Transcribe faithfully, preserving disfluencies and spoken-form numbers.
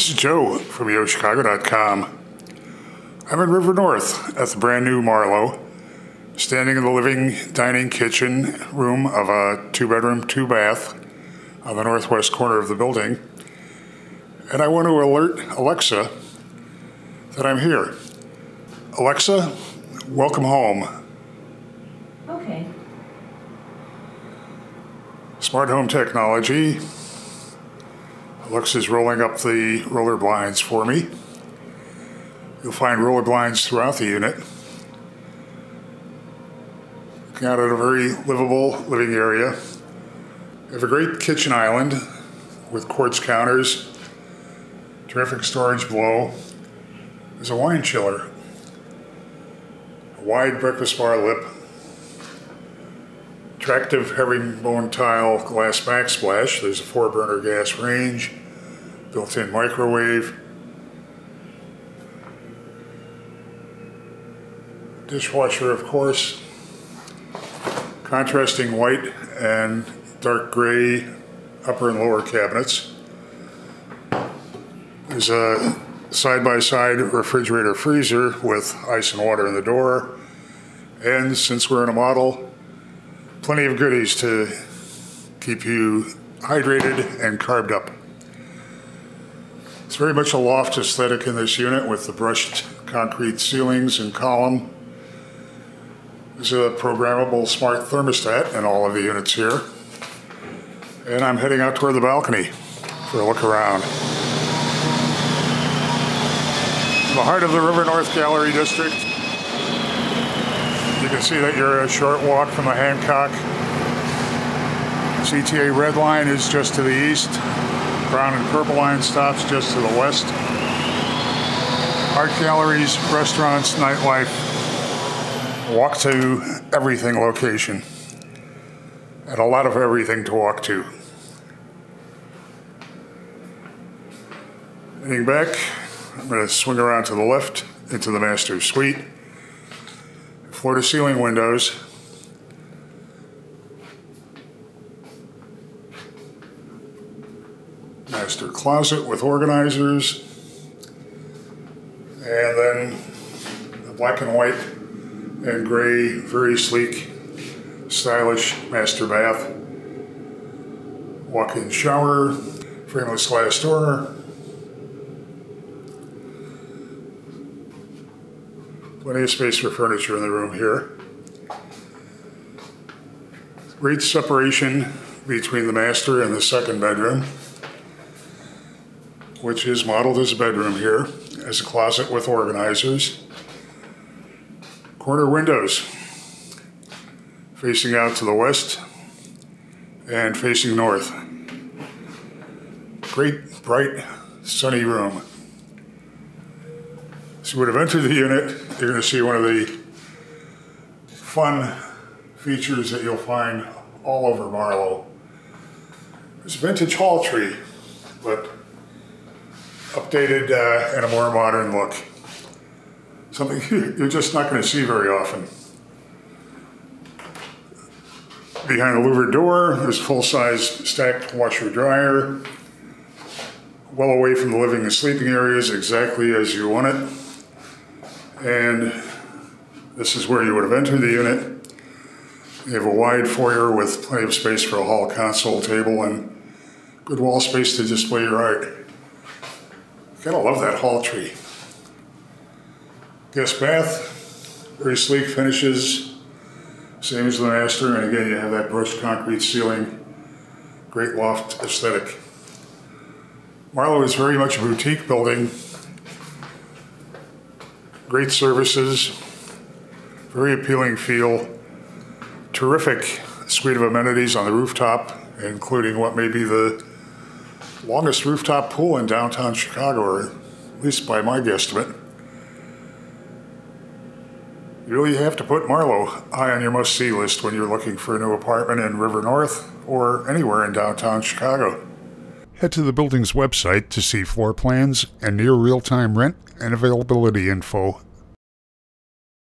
This is Joe from Yo Chicago dot com. I'm in River North at the brand new Marlowe, standing in the living, dining, kitchen room of a two-bedroom, two-bath on the northwest corner of the building. And I want to alert Alexa that I'm here. Alexa, welcome home. Okay. Smart home technology. Lux is rolling up the roller blinds for me. You'll find roller blinds throughout the unit. Looking out at a very livable living area. I have a great kitchen island with quartz counters, terrific storage below. There's a wine chiller, a wide breakfast bar lip, attractive heavy bone tile glass backsplash. There's a four burner gas range, built-in microwave, dishwasher of course, contrasting white and dark gray upper and lower cabinets. There's a side-by-side refrigerator freezer with ice and water in the door, and since we're in a model, plenty of goodies to keep you hydrated and carbed up. It's very much a loft aesthetic in this unit with the brushed concrete ceilings and column. There's a programmable smart thermostat in all of the units here. And I'm heading out toward the balcony for a look around. In the heart of the River North Gallery District, you can see that you're a short walk from the Hancock. C T A red line is just to the east. Brown and purple line stops just to the west. Art galleries, restaurants, nightlife. Walk to everything location. And a lot of everything to walk to. Heading back, I'm going to swing around to the left into the master suite. Floor-to-ceiling windows. Master closet with organizers. And then the black and white and gray, very sleek, stylish master bath. Walk-in shower, frameless glass door. Plenty of space for furniture in the room here. Great separation between the master and the second bedroom, which is modeled as a bedroom here, as a closet with organizers. Corner windows facing out to the west and facing north. Great, bright, sunny room. So you would have entered the unit, you're going to see one of the fun features that you'll find all over Marlowe. There's a vintage hall tree, but updated uh, in a more modern look. Something you're just not going to see very often. Behind the louvered door, there's a full-size stacked washer-dryer, well away from the living and sleeping areas, exactly as you want it. And this is where you would have entered the unit. You have a wide foyer with plenty of space for a hall console table and good wall space to display your art. You gotta love that hall tree. Guest bath, very sleek finishes, same as the master, and again you have that brushed concrete ceiling, great loft aesthetic. Marlowe is very much a boutique building. Great services, very appealing feel, terrific suite of amenities on the rooftop, including what may be the longest rooftop pool in downtown Chicago, or at least by my guesstimate. You really have to put Marlowe high on your must-see list when you're looking for a new apartment in River North or anywhere in downtown Chicago. Head to the building's website to see floor plans and near real-time rent and availability info.